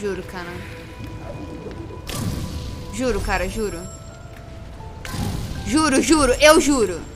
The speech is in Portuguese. Juro, cara. Juro, cara, juro. Juro, juro, eu juro.